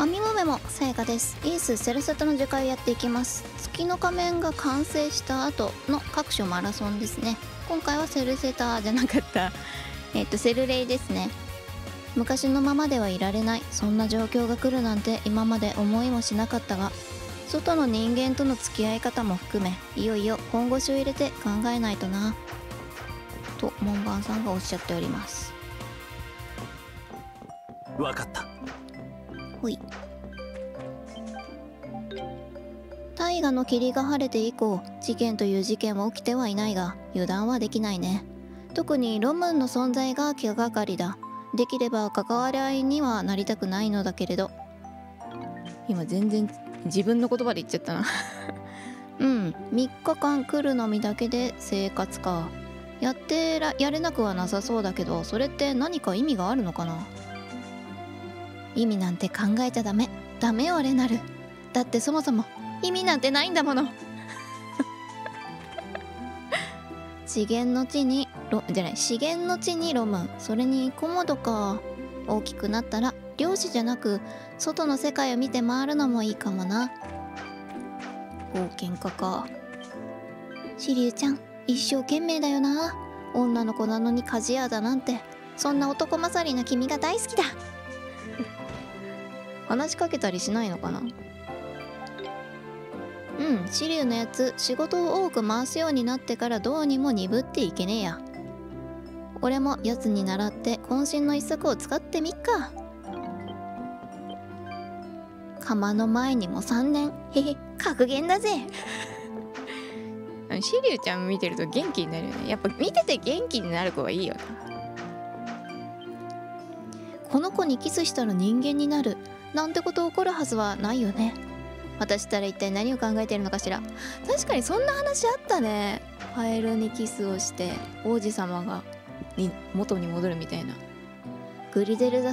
マミモメもさやかです。イースセルセタの樹海をやっていきます。月の仮面が完成した後の各所マラソンですね。今回はセルセタじゃなかったセルレイですね。昔のままではいられない、そんな状況が来るなんて今まで思いもしなかったが、外の人間との付き合い方も含めいよいよ本腰を入れて考えないとなと門番さんがおっしゃっております。わかった。ほい。大河の霧が晴れて以降、事件という事件は起きてはいないが油断はできないね。特にロマンの存在が気がかりだ。できれば関わり合いにはなりたくないのだけれど、今全然自分の言葉で言っちゃったなうん、3日間来るのみだけで生活か。やれなくはなさそうだけど、それって何か意味があるのかな。意味なんて考えちゃダメダメよレナル。だってそもそも意味なんてないんだもの資源の地にロム、それにコモドか。大きくなったら漁師じゃなく外の世界を見て回るのもいいかもな。冒険家か。シリウちゃん一生懸命だよな。女の子なのに鍛冶屋だなんて、そんな男勝りな君が大好きだ話しかけたりしないのかな。うん、シリウのやつ仕事を多く回すようになってからどうにも鈍っていけねえや。俺もやつに習って渾身の一作を使ってみっか。釜の前にも3年、へへ格言だぜシリウちゃん見てると元気になるよね。やっぱ見てて元気になる子はいいよな。この子にキスしたら人間になるなんてこと起こるはずはないよね。私ったら一体何を考えてるのかしら。確かにそんな話あったね。ファエルにキスをして王子様が元に戻るみたいな。グリデルダ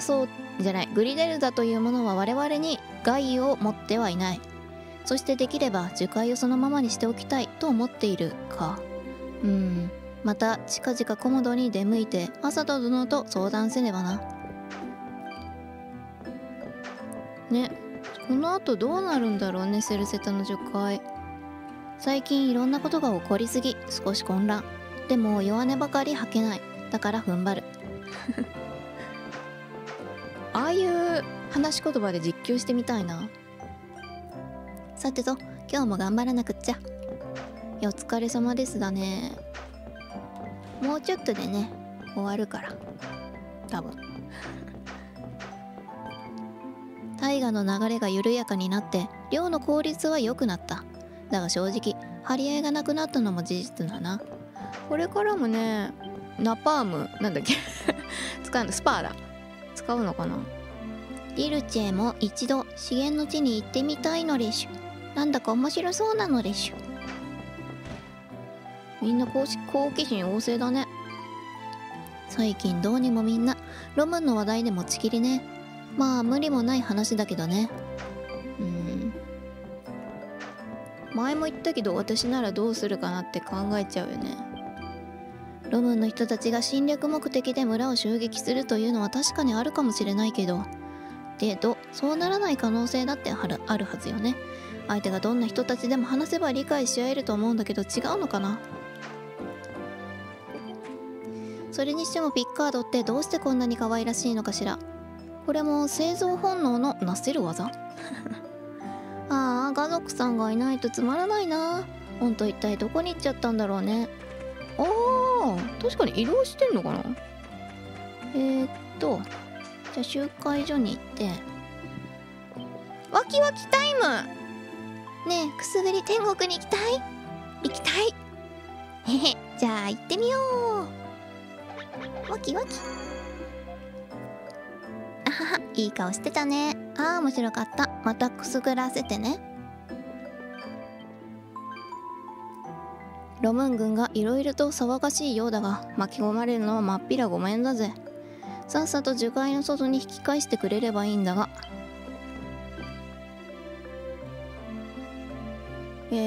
というものは我々に害を持ってはいない。そしてできれば樹海をそのままにしておきたいと思っているか。また近々コモドに出向いてアサト殿と相談せねばな。ねっ、この後どうなるんだろうね、セルセタの樹海。最近いろんなことが起こりすぎ、少し混乱。でも弱音ばかり吐けない。だから踏ん張るああいう話し言葉で実況してみたいな。さてと、今日も頑張らなくっちゃ。いや、お疲れ様ですだね。もうちょっとでね、終わるから。多分。大河の流れが緩やかになって漁の効率は良くなった。だが正直張り合いがなくなったのも事実だな。これからもね、ナパームなんだっけ使うの、スパーだ、使うのかな。リルチェも一度資源の地に行ってみたいのでしゅ。なんだか面白そうなのでしゅ。みんな好奇心旺盛だね。最近どうにもみんなロムンの話題で持ちきりね。まあ無理もない話だけどね。前も言ったけど、私ならどうするかなって考えちゃうよね。ロムンの人たちが侵略目的で村を襲撃するというのは確かにあるかもしれないけど、そうならない可能性だってあるはずよね。相手がどんな人たちでも話せば理解し合えると思うんだけど、違うのかな。それにしてもピッカードってどうしてこんなに可愛らしいのかしら。これも生存本能のなせる技ああ、家族さんがいないとつまらないな。ほんと一体どこに行っちゃったんだろうね。ああ、確かに移動してんのかな。じゃあ集会所に行ってワキワキタイムねえ、くすぐり天国に行きたいへへ、じゃあ行ってみよう。ワキワキ、いい顔してたね。ああ面白かった。またくすぐらせてね。ロムン軍がいろいろと騒がしいようだが、巻き込まれるのはまっぴらごめんだぜ。さっさと樹海の外に引き返してくれればいいんだが、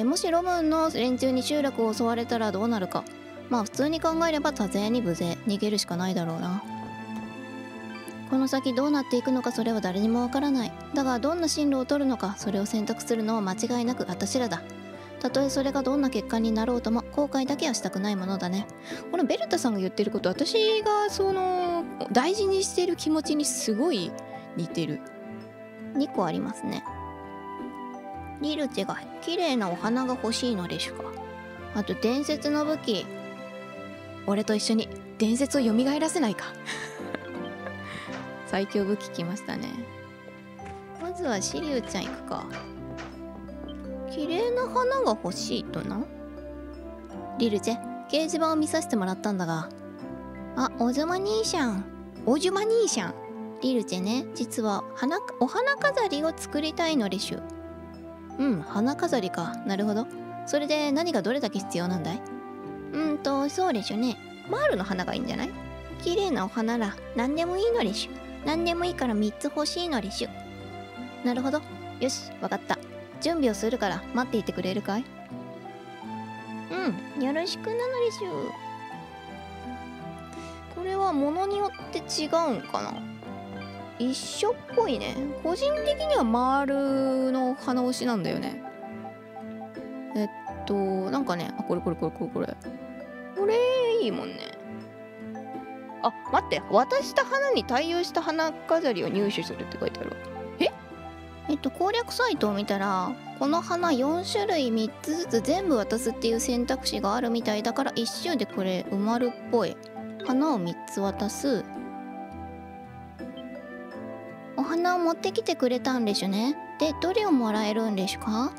もしロムンの連中に集落を襲われたらどうなるか。まあ普通に考えれば多勢に無勢、逃げるしかないだろうな。この先どうなっていくのか、それは誰にもわからない。だがどんな進路を取るのか、それを選択するのは間違いなく私らだ。たとえそれがどんな結果になろうとも後悔だけはしたくないものだね。このベルタさんが言ってること、私がその大事にしてる気持ちにすごい似てる。2個ありますね。リルチェが綺麗なお花が欲しいのでしょうか。あと伝説の武器、俺と一緒に伝説を蘇らせないか。最強武器来ましたね。まずはシリウちゃん行くか。綺麗な花が欲しいとな。リルチェ、掲示板を見させてもらったんだが。あ、オズマ兄ちゃん。オジュマ兄ちゃん。リルチェね、実はお花飾りを作りたいのでしゅ。うん、花飾りか。なるほど。それで何がどれだけ必要なんだい？そうでしょね。マールの花がいいんじゃない？綺麗なお花ら何でもいいのでしゅ。何でもいいから3つ欲しいのでしゅ。なるほど。よし、わかった。準備をするから待っていてくれるかい？うん、よろしくなのでしゅ。これは物によって違うんかな。一緒っぽいね。個人的にはマールの花推しなんだよね。なんかね、あ、これ。これいいもんね。あ、待って、渡した花に対応した花飾りを入手するって書いてあるわ。攻略サイトを見たら、この花4種類3つずつ全部渡すっていう選択肢があるみたいだから、1周でこれ埋まるっぽい。花を3つ渡す。お花を持ってきてくれたんでしゅね。で、どれをもらえるんでしゅか？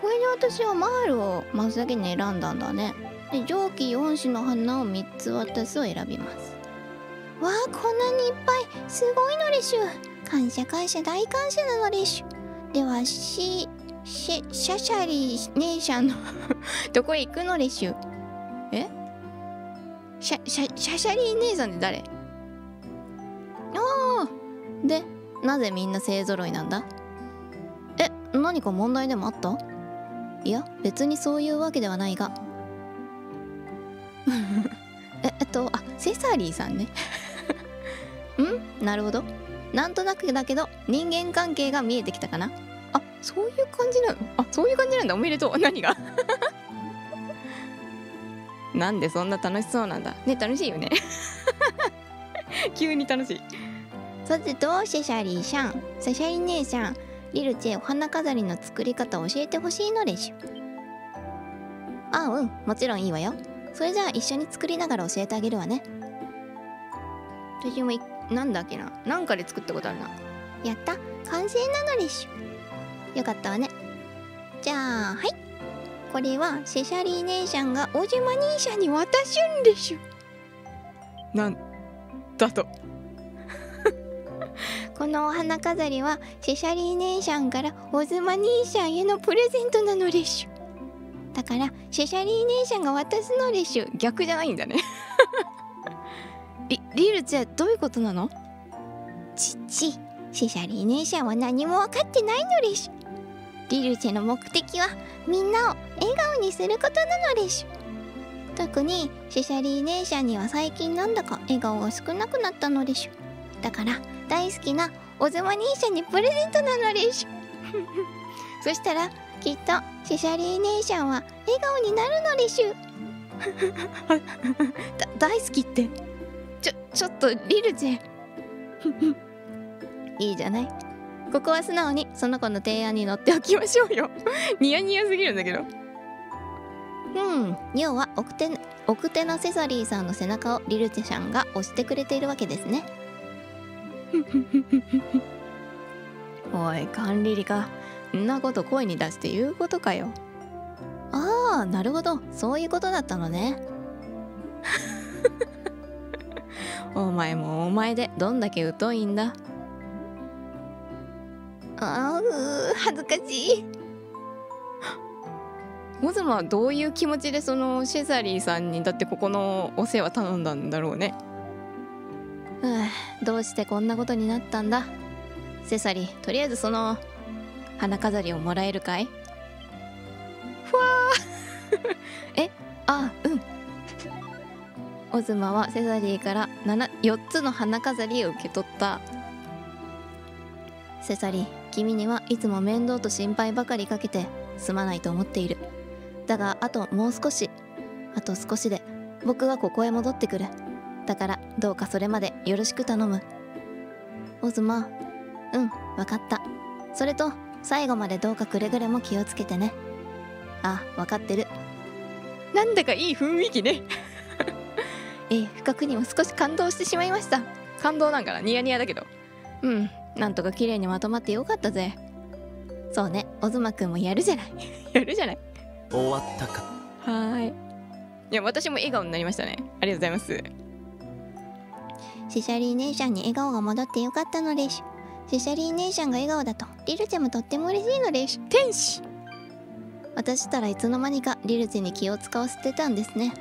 これで私はマールを真っ先に選んだんだね。で、上記4種の花を3つ渡すを選びます。わあ、こんなにいっぱいすごいのでしゅ。感謝大感謝なのでしゅ。ではシャシャリ姉ちゃんのどこへ行くのでしゅ。え？シャシャリ姉さんって誰？ああ、でなぜみんな勢ぞろいなんだ？え、何か問題でもあった？いや別にそういうわけではないが。あ、セサリーさんね。うん、なるほど。なんとなくだけど人間関係が見えてきたかな。あ、そういう感じなの。あ、そういう感じなんだ。おめでとう。何がなんでそんな楽しそうなんだね。楽しいよね。急に楽しい。さてと、シャシャリ姉さん、リルチェ、お花飾りの作り方を教えてほしいのでしゅ。あ、うん、もちろんいいわよ。それじゃあ一緒に作りながら教えてあげるわね。私もなんだっけな、なんかで作ったことあるな。やった、完成なのでしゅ。よかったわね。じゃあはい、これはシェシャリー姉ちゃんがオジュマ兄ちゃんに渡しゅんでしゅ。なんだと。このお花飾りはシェシャリー姉ちゃんからオズマ兄ちゃんへのプレゼントなのでしゅ。だからシェシャリー姉ちゃんが渡すのでしゅ。逆じゃないんだね。リルチェ、どういうことなの？シェシャリー姉ちゃんは何も分かってないのでしゅ。リルチェの目的はみんなを笑顔にすることなのでしゅ。特にシェシャリー姉ちゃんには最近なんだか笑顔が少なくなったのでしゅ。だから大好きなオズマ兄ちゃんにプレゼントなのでしゅ。そしたらきっとシェシャリー姉ちゃんは笑顔になるのでしゅ。大好きってちょっとリルチェ。いいじゃない。ここは素直にその子の提案に乗っておきましょうよ。ニヤニヤすぎるんだけど。要は奥手なセサリーさんの背中をリルチェさんが押してくれているわけですね。おい管理理か、んなこと声に出して言うことかよ。ああ、なるほど、そういうことだったのね。お前もお前でどんだけ疎いんだ。あー、恥ずかしい。オズマはどういう気持ちでそのシェサリーさんにだってここのお世話頼んだんだろうね。どうしてこんなことになったんだ。セサリー、とりあえずその花飾りをもらえるかい？ふわー。え、あ、うん。オズマはセサリーから4つの花飾りを受け取った。セサリー、君にはいつも面倒と心配ばかりかけてすまないと思っている。だがあと少しで僕がここへ戻ってくる。だからどうかそれまでよろしく頼む。オズマ。うん、わかった。それと最後までどうかくれぐれも気をつけてね。あ、わかってる。なんだかいい雰囲気ね不覚にも少し感動してしまいました。感動なんかな、ニヤニヤだけど。うん、なんとか綺麗にまとまってよかったぜ。そうね、オズマくんもやるじゃないやるじゃない。終わったか。いや、私も笑顔になりましたね。ありがとうございます。セサリー姉ちゃんに笑顔が戻ってよかったのです。セサリー姉ちゃんが笑顔だとリルちゃんもとっても嬉しいのです。天使。私たらいつの間にかリルちゃんに気を使わせてたんですね。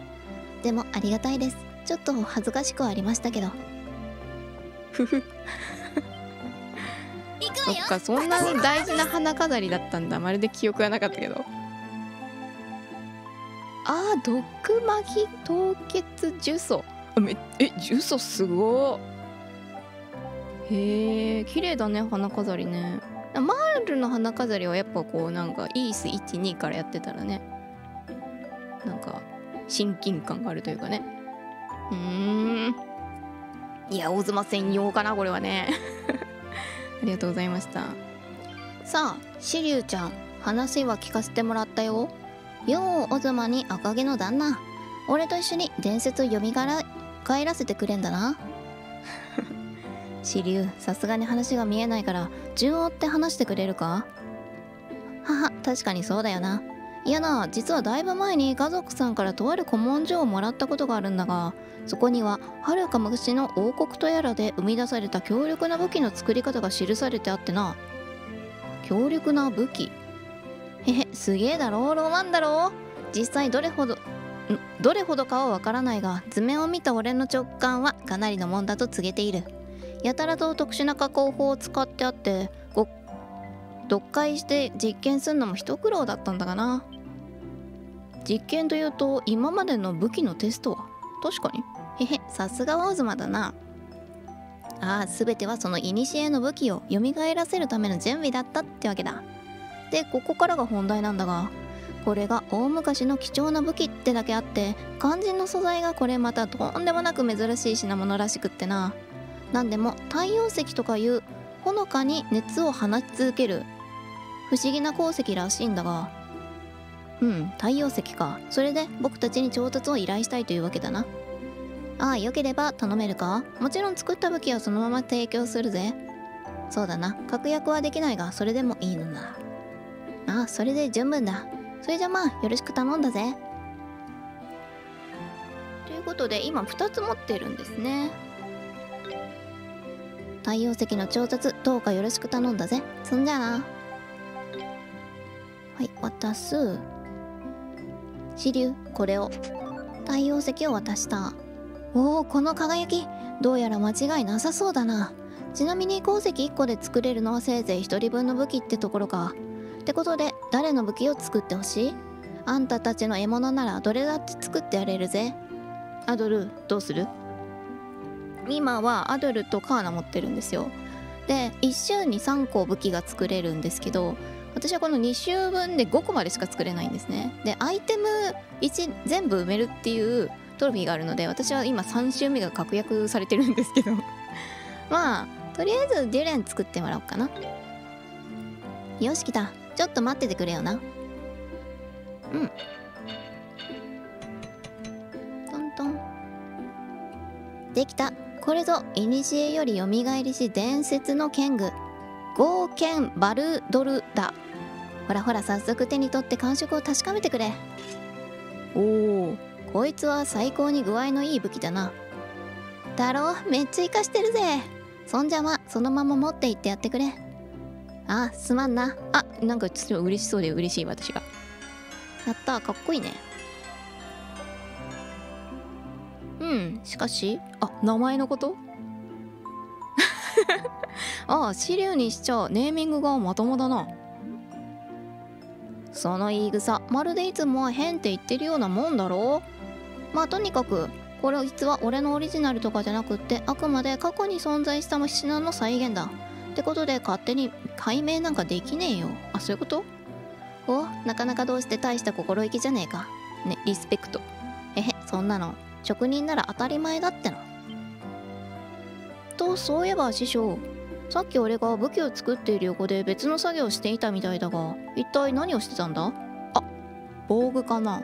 でもありがたいです。ちょっと恥ずかしくはありましたけど。ふふそっか、そんなに大事な花飾りだったんだ。まるで記憶はなかったけど。あー、毒巻き凍結呪詛。呪詛すごー。へえ、綺麗だね、花飾りね。マールの花飾りはやっぱこうなんかイース12からやってたらね、なんか親近感があるというかね。いや、大妻専用かなこれはねありがとうございました。さあ紫龍ちゃん、話は聞かせてもらったよ。よう、オズマに赤毛の旦那、俺と一緒に伝説をよみがえ帰らせてくれんだな紫龍、さすがに話が見えないから順を追って話してくれるか。は確かにそうだよな。いやな、実はだいぶ前に家族さんからとある古文書をもらったことがあるんだが、そこにははるか昔の王国とやらで生み出された強力な武器の作り方が記されてあってな。強力な武器。すげえだろ、ロマンだろ。実際どれほどかはわからないが、図面を見た俺の直感はかなりのもんだと告げている。やたらと特殊な加工法を使ってあって、読解して実験するのも一苦労だったんだがな。実験というと今までの武器のテストは。確かに。さすがオズマだな。ああ、全てはその古の武器を蘇らせるための準備だったってわけだ。でここからが本題なんだが、これが大昔の貴重な武器ってだけあって、肝心の素材がこれまたとんでもなく珍しい品物らしくってな。何でも太陽石とかいうほのかに熱を放ち続ける不思議な鉱石らしいんだが。太陽石か。それで僕たちに調達を依頼したいというわけだな。ああ、よければ頼めるか。もちろん作った武器はそのまま提供するぜ。そうだな、確約はできないがそれでもいいのな。ああ、それで十分だ。それじゃまあよろしく頼んだぜ。ということで今2つ持ってるんですね。太陽石の調達どうかよろしく頼んだぜ。そんじゃな。はい、渡す。紫龍、これを。太陽石を渡した。おお、この輝き、どうやら間違いなさそうだな。ちなみに鉱石1個で作れるのはせいぜい1人分の武器ってところか。ってことで誰の武器を作ってほしい？あんたたちの獲物ならどれだって作ってやれるぜ。アドル、どうする？今はアドルとカーナ持ってるんですよ。で1周に3個武器が作れるんですけど、私はこの2周分で5個までしか作れないんですね。でアイテム1全部埋めるっていうトロフィーがあるので、私は今3周目が確約されてるんですけどまあとりあえずデュレン作ってもらおうかな。よし、来た。ちょっと待っててくれよな。トントン。できた。これぞ古よりよみがえりし伝説の剣具、ゴーケンバルドルだ。ほらほら、早速手に取って感触を確かめてくれ。おお、こいつは最高に具合のいい武器だな。だろ、めっちゃ活かしてるぜ。そんじゃま、そのまま持って行ってやってくれ。あ、すまんな。あ、なんかちょっと嬉しそうで嬉しい私が。やった、かっこいいね。しかし、あ、名前のことああ、紫龍にしちゃネーミングがまともだな。その言い草、まるでいつもは変って言ってるようなもんだろう。まあとにかくこれは実は俺のオリジナルとかじゃなくって、あくまで過去に存在した品の再現だ。ってことで勝手に解明なんかできねえよ。あ、そういうこと？お、なかなかどうして大した心意気じゃねえか。ね、リスペクト。えへ、そんなの。職人なら当たり前だっての。と、そういえば師匠。さっき俺が武器を作っている横で別の作業をしていたみたいだが、一体何をしてたんだ？あ、防具かな。ん？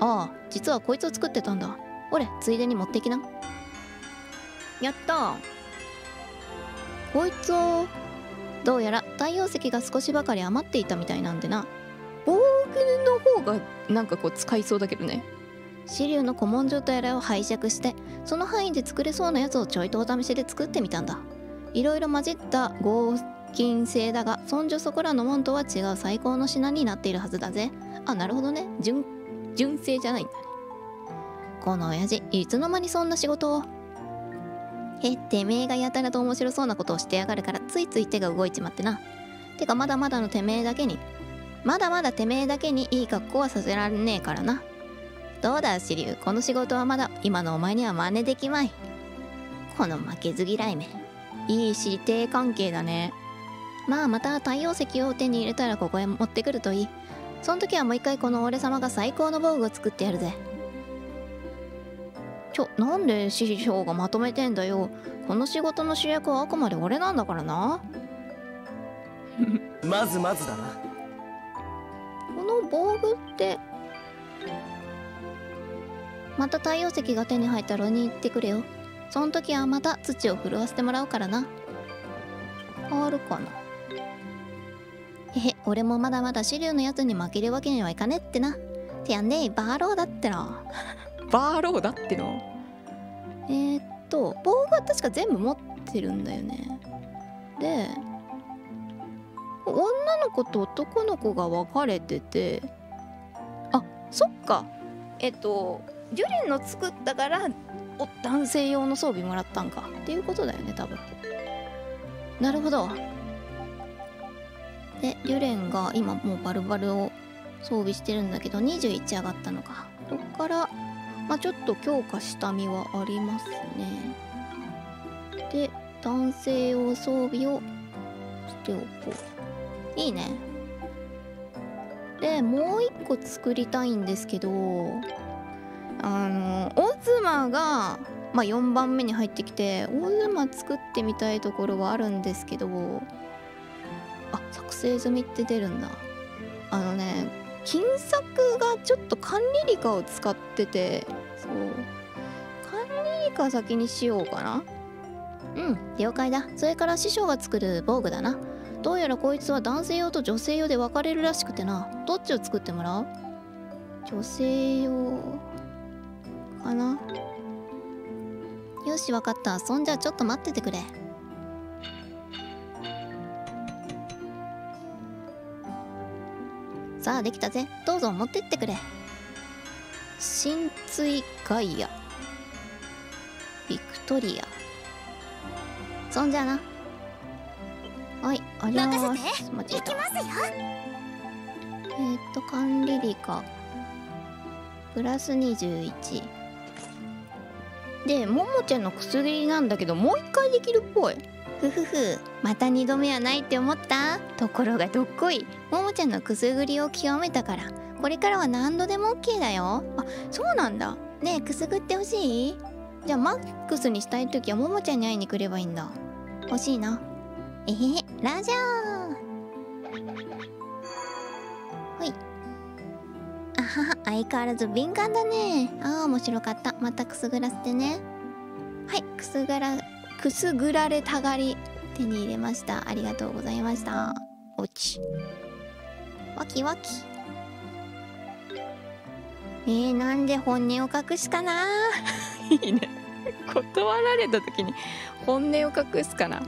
ああ、実はこいつを作ってたんだ。ほれ、ついでに持ってきな。やった。こいつを、どうやら太陽石が少しばかり余っていたみたいなんでな。防具の方がなんかこう使いそうだけどね。紫龍の古文書とやらを拝借して、その範囲で作れそうなやつをちょいとお試しで作ってみたんだ。いろいろ混じった合金製だが、そんじょそこらのもんとは違う最高の品になっているはずだぜ。あ、なるほどね。純正じゃないんだね。この親父、いつの間にそんな仕事を。へ、てめえがやたらと面白そうなことをしてやがるからついつい手が動いちまってな。てかまだまだてめえだけにいい格好はさせられねえからな。どうだ紫龍、この仕事はまだ今のお前には真似できまい。この負けず嫌いめ。いい師弟関係だね。まあまた太陽石を手に入れたらここへ持ってくるといい。そん時はもう一回この俺様が最高の防具を作ってやるぜ。なんで師匠がまとめてんだよ。この仕事の主役はあくまで俺なんだからな。まずまずだな。この防具って。また太陽石が手に入ったらに行ってくれよ。そん時はまた土を震わせてもらうからな。変わるかな。へへ、俺もまだまだ紫龍のやつに負けるわけにはいかねってな。てやねえ、バーローだってな。バーローだっての。防具は確か全部持ってるんだよね。で、女の子と男の子が分かれてて、あ、そっか。ジュリンの作ったから男性用の装備もらったんかっていうことだよね、多分。なるほど。で、リュレンが今もうバルバルを装備してるんだけど、21上がったのか。こっからまあちょっと強化した身はありますね。で、男性用装備をしておこう。いいね。で、もう一個作りたいんですけど、オズマが、まあ、4番目に入ってきて、オズマ作ってみたいところはあるんですけど、あ、作成済みって出るんだ。あのね、金策がちょっと管理理科を使ってて、そう、管理理科先にしようかな。うん、了解だ。それから師匠が作る防具だな。どうやらこいつは男性用と女性用で分かれるらしくてな。どっちを作ってもらう？女性用かな。よし、分かった。そんじゃちょっと待っててくれ。さあ、できたぜ。どうぞ持ってってくれ。神髄ガイア。ビクトリア。そんじゃな。はい、ありがとうございます。間違えた。管理理科。プラス21。で、ももちゃんの薬なんだけど、もう一回できるっぽい。ふふふ、また2度目はないって思った。ところがどっこい、ももちゃんのくすぐりを極めたから、これからは何度でも OK だよ。あ、そうなんだね。え、くすぐってほしい？じゃあマックスにしたい時はももちゃんに会いに来ればいいんだ。欲しいな。えへへ、ラジャー。ほい。あはは、相変わらず敏感だね。ああ、面白かった。またくすぐらせてね。はい、くすぐられたがり手に入れました。ありがとうございました。おちわきわき。なんで本音を隠すかな。いいね。断られた時に本音を隠すかな。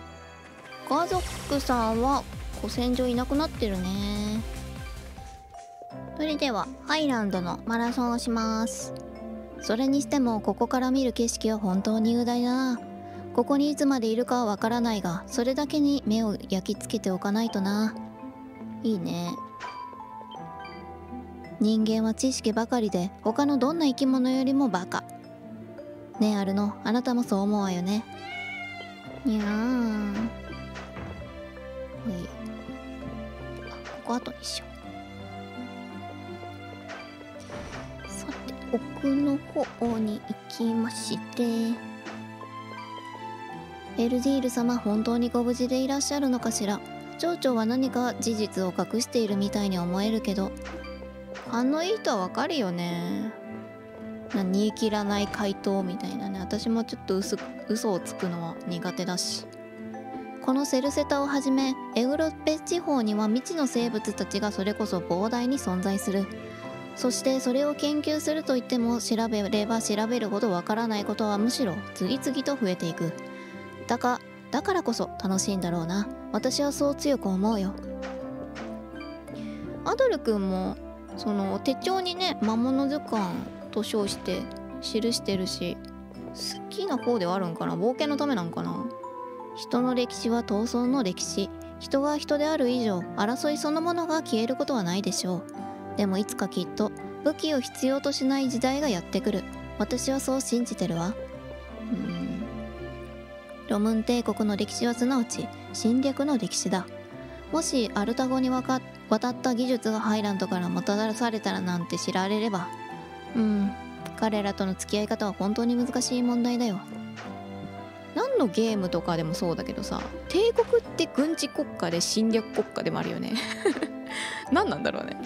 家族さんは古戦場いなくなってるね。それではハイランドのマラソンをします。それにしてもここから見る景色は本当に雄大だな。ここにいつまでいるかはわからないが、それだけに目を焼き付けておかないとな。いいね。人間は知識ばかりで、他のどんな生き物よりもバカ。ねえアルノ、あなたもそう思うわよね。にゃーん。ほい。あ、ここ後にしよう。さて、奥の方に行きまして。エルディール様、本当にご無事でいらっしゃるのかしら。町長は何か事実を隠しているみたいに思えるけど、勘のいい人はわかるよね。煮え切らない回答みたいなね。私もちょっと嘘をつくのは苦手だし。このセルセタをはじめエウロペ地方には未知の生物たちがそれこそ膨大に存在する。そしてそれを研究するといっても、調べれば調べるほどわからないことはむしろ次々と増えていく。だからこそ楽しいんだろうな。私はそう強く思うよ。アドル君もその手帳にね、魔物図鑑と称して記してるし、好きな方ではあるんかな。冒険のためなんかな。人の歴史は闘争の歴史。人が人である以上、争いそのものが消えることはないでしょう。でもいつかきっと武器を必要としない時代がやってくる。私はそう信じてるわ。ロムン帝国の歴史はすなわち侵略の歴史だ。もしアルタゴに渡った技術がハイランドからもたらされたらなんて知られれば、彼らとの付き合い方は本当に難しい問題だよ。何のゲームとかでもそうだけどさ、帝国って軍事国家で侵略国家でもあるよね。何なんだろうね。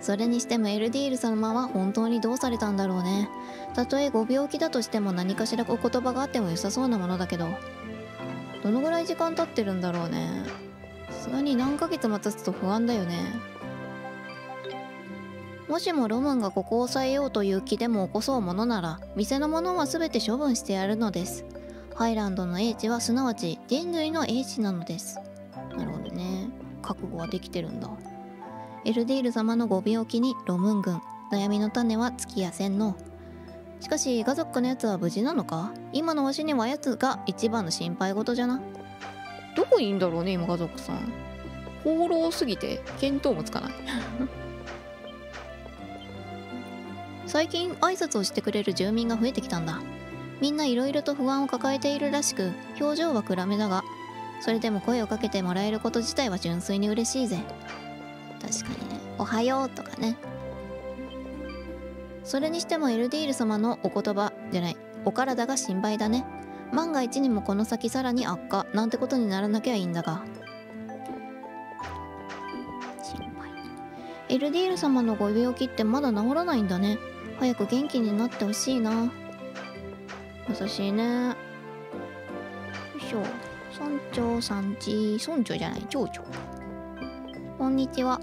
それにしてもエルディール様は本当にどうされたんだろうね。たとえご病気だとしても何かしらお言葉があっても良さそうなものだけど、どのぐらい時間経ってるんだろうね。さすがに何ヶ月も経つと不安だよね。もしもロマンがここを抑えようという気でも起こそうものなら、店のものは全て処分してやるのです。ハイランドの英知はすなわち人類の英知なのです。なるほどね。覚悟はできてるんだ。エルディール様のご病気にロムン軍、悩みの種は尽きやせんの。しかしガゾックのやつは無事なのか。今のわしにはやつが一番の心配事じゃな。どこにいいんだろうね今ガゾックさん。放浪すぎて見当もつかない。最近挨拶をしてくれる住民が増えてきたんだ。みんないろいろと不安を抱えているらしく、表情は暗めだが、それでも声をかけてもらえること自体は純粋に嬉しいぜ。確かにね。おはようとかね。それにしてもエルディール様のお言葉じゃない、お体が心配だね。万が一にもこの先さらに悪化なんてことにならなきゃいいんだが。心配。エルディール様のご病気ってまだ治らないんだね。早く元気になってほしいな。優しいね。よいしょ。村長さんち、村長じゃない、町長。こんにちは。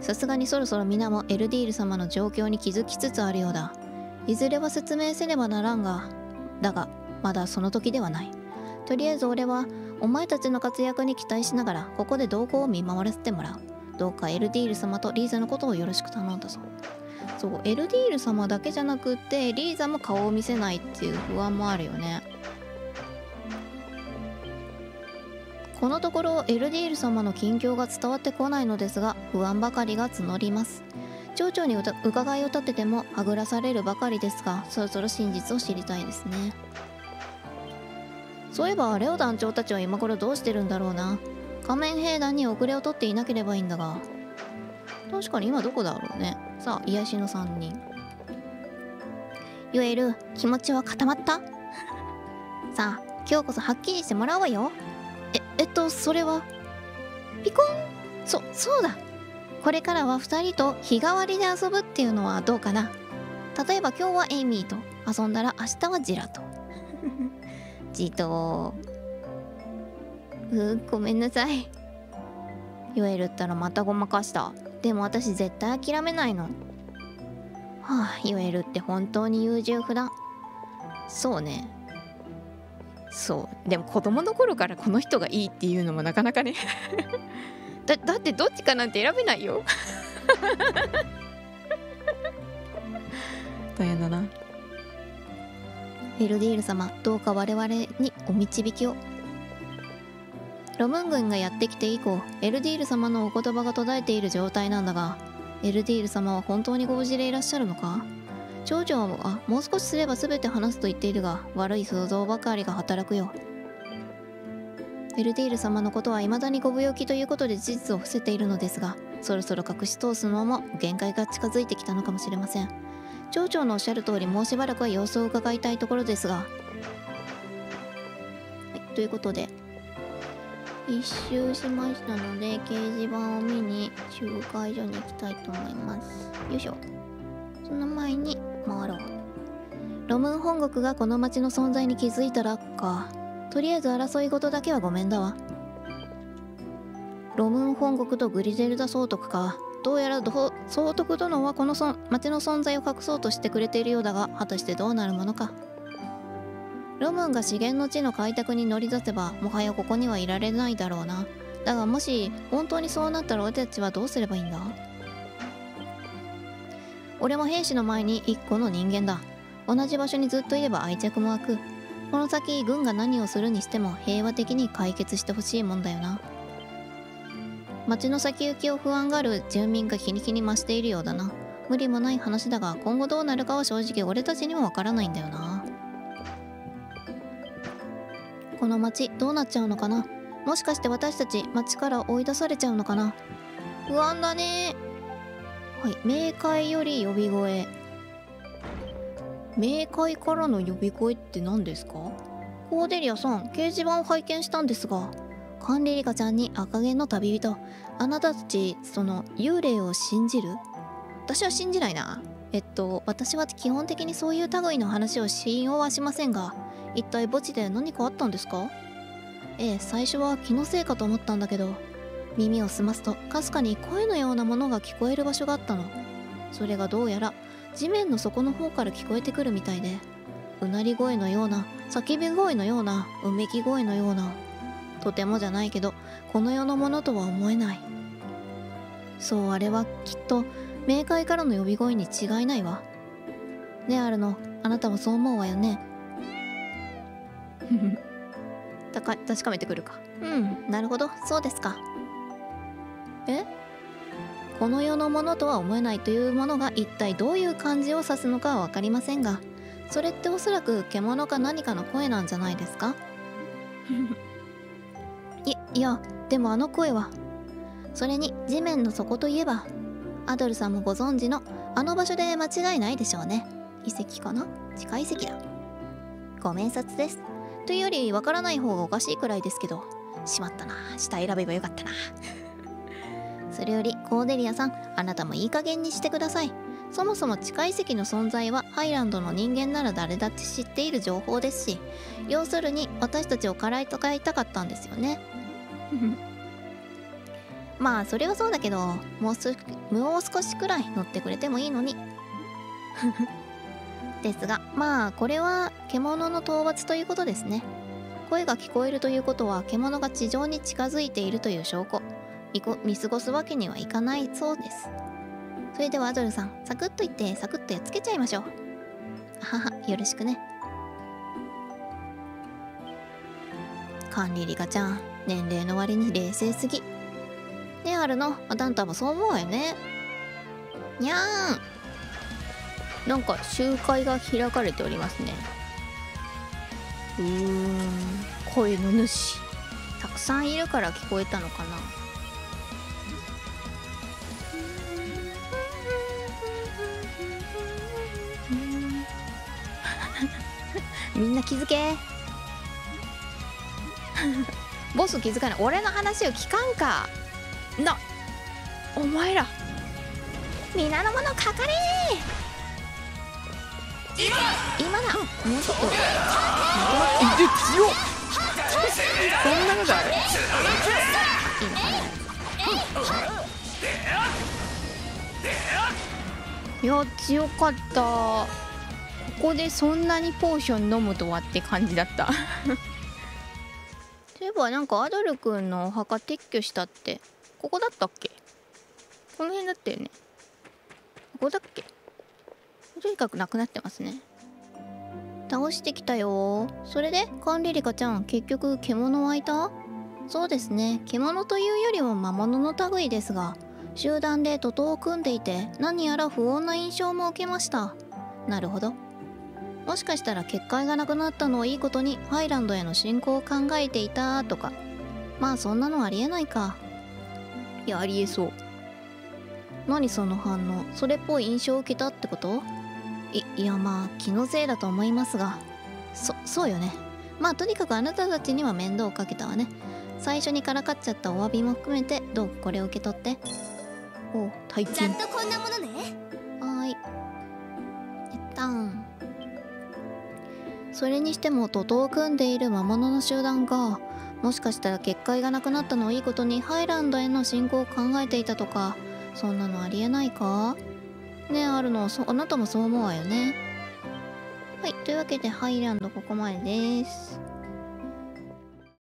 さすがにそろそろ皆もエルディール様の状況に気づきつつあるようだ。いずれは説明せねばならんが、だがまだその時ではない。とりあえず俺はお前たちの活躍に期待しながらここで動向を見守らせてもらう。どうかエルディール様とリーザのことをよろしく頼んだぞ。そう、エルディール様だけじゃなくってリーザも顔を見せないっていう不安もあるよね。このところエルディール様の近況が伝わってこないのですが、不安ばかりが募ります。町長に伺いを立ててもはぐらされるばかりですが、そろそろ真実を知りたいですね。そういえばレオ団長たちは今頃どうしてるんだろうな。仮面兵団に遅れを取っていなければいいんだが、確かに今どこだろうね。さあ、癒しの3人。ユエル、気持ちは固まった？さあ、今日こそはっきりしてもらおうよ。それはピコン。そうだ、これからは2人と日替わりで遊ぶっていうのはどうかな。例えば今日はエイミーと遊んだら明日はジラと。ジトー、ごめんなさい。言えるったらまたごまかした。でも私絶対諦めないの。はあ、言えるって本当に優柔不断。そうね。そうでも子供の頃からこの人がいいっていうのもなかなかね。だってどっちかなんて選べないよ。大変だな。エルディール様、どうか我々にお導きを。ロムン軍がやってきて以降、エルディール様のお言葉が途絶えている状態なんだが、エルディール様は本当にご無事でいらっしゃるのか。長女はもう少しすれば全て話すと言っているが、悪い想像ばかりが働くよ。エルディール様のことは未だにご病気ということで事実を伏せているのですが、そろそろ隠し通すのも限界が近づいてきたのかもしれません。町長のおっしゃる通り、もうしばらくは様子を伺いたいところですが、はい、ということで一周しましたので、掲示板を見に集会所に行きたいと思います。よいしょ。その前に回ろう。ロムーン本国がこの町の存在に気づいたらか。とりあえず争い事だけはごめんだわ。ロムーン本国とグリゼルダ総督か。どうやら総督殿はこの町の存在を隠そうとしてくれているようだが、果たしてどうなるものか。ロムーンが資源の地の開拓に乗り出せば、もはやここにはいられないだろうな。だがもし本当にそうなったら、俺たちはどうすればいいんだ。俺も兵士の前に一個の人間だ。同じ場所にずっといれば愛着も湧く。この先軍が何をするにしても平和的に解決してほしいもんだよな。町の先行きを不安がある住民が日に日に増しているようだな。無理もない話だが、今後どうなるかは正直俺たちにもわからないんだよな。この町どうなっちゃうのかな。もしかして私たち町から追い出されちゃうのかな。不安だね。はい、冥界より呼び声。冥界からの呼び声って何ですか。コーデリアさん、掲示板を拝見したんですが、カンリリカちゃんに赤毛の旅人、あなたたちその幽霊を信じる。私は信じないな。私は基本的にそういう類の話を信用はしませんが、一体墓地で何かあったんですか。ええ、最初は気のせいかと思ったんだけど、耳を澄ますとかすかに声のようなものが聞こえる場所があったの。それがどうやら地面の底の方から聞こえてくるみたいで、うなり声のような、叫び声のような、うめき声のような、とてもじゃないけどこの世のものとは思えない。そう、あれはきっと冥界からの呼び声に違いないわ。ねえアルノ、あなたもそう思うわよね。確かめてくるか。うん、なるほど、そうですか。え、この世のものとは思えないというものが一体どういう感じを指すのかは分かりませんが、それっておそらく獣か何かの声なんじゃないですか。いやでもあの声は。それに地面の底といえば、アドルさんもご存知のあの場所で間違いないでしょうね。遺跡かな。地下遺跡だ。ご明察です。というより分からない方がおかしいくらいですけど、しまったな、下選べばよかったな。それよりコーデリアさん、あなたもいい加減にしてください。そもそも地下遺跡の存在はハイランドの人間なら誰だって知っている情報ですし、要するに私たちをからかいたかったんですよね。まあそれはそうだけど、もう少しくらい乗ってくれてもいいのに。ですがまあこれは獣の討伐ということですね。声が聞こえるということは獣が地上に近づいているという証拠。見過ごすわけにはいかないそうです。それではアドルさん、サクッといってサクッとやっつけちゃいましょう。はは、よろしくね。カンリリカちゃん、年齢の割に冷静すぎ。ねえアルノ、あんたもそう思うわよね。にゃーん、なんか集会が開かれておりますね。声の主たくさんいるから聞こえたのかな。みんな気づけ。ボス気づかない。俺の話を聞かんかな。お前ら皆の者かかれ。今だ。もうちょっと。そんなのがある。いや強かった。ここでそんなにポーション飲むとはって感じだった。そういえばなんかアドルくんのお墓撤去したってここだったっけ。この辺だったよね。ここだっけ。とにかくなくなってますね。倒してきたよ。それでカンリリカちゃん、結局獣はいた。そうですね、獣というよりも魔物の類ですが、集団で徒党を組んでいて何やら不穏な印象も受けました。なるほど。もしかしたら結界がなくなったのをいいことにハイランドへの進行を考えていたとか。まあそんなのありえないか。いや、ありえそう。何その反応、それっぽい印象を受けたってこと？いやまあ気のせいだと思いますが。そうよね。まあとにかくあなたたちには面倒をかけたわね。最初にからかっちゃったお詫びも含めてどうこれを受け取って。おう、大金。ちゃんとこんなものね。はーい、一旦。それにしても徒党を組んでいる魔物の集団が、もしかしたら結界がなくなったのをいいことにハイランドへの進行を考えていたとか、そんなのありえないかねえ、あるの。あなたもそう思うわよね。はい、というわけでハイランドここまでです。